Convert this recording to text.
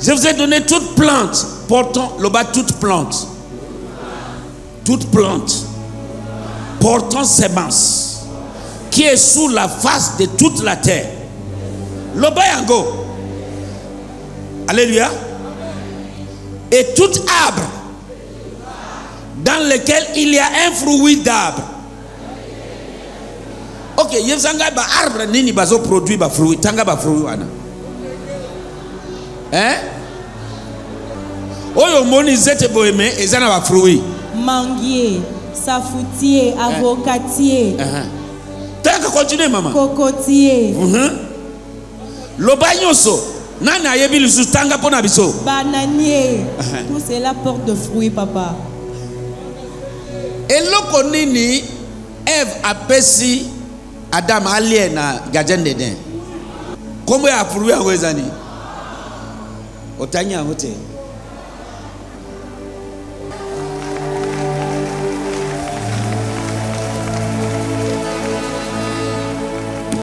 Je vous ai donné toute plante portant, le bas, toute plante portant semence qui est sous la face de toute la terre. Le bas yango. Alléluia. Et tout arbre dans lequel il y a un fruit d'arbre. Ok, je vous engage par arbre nini bazo produit par fruit, tanga par fruit wana. Hein? Oyo moni zete boeme ezana ba fruit. Manguier, safoutier, avocatier. Tant que continue maman. Cocotier. Lo bagnonso. Nana yebilu sutanga pona biso. Bananier. Tout cela porte de fruits papa. Et loko nini Eve apesi Adam alien na gadien dedans. Comment a fruit a wezani? Otanya hote.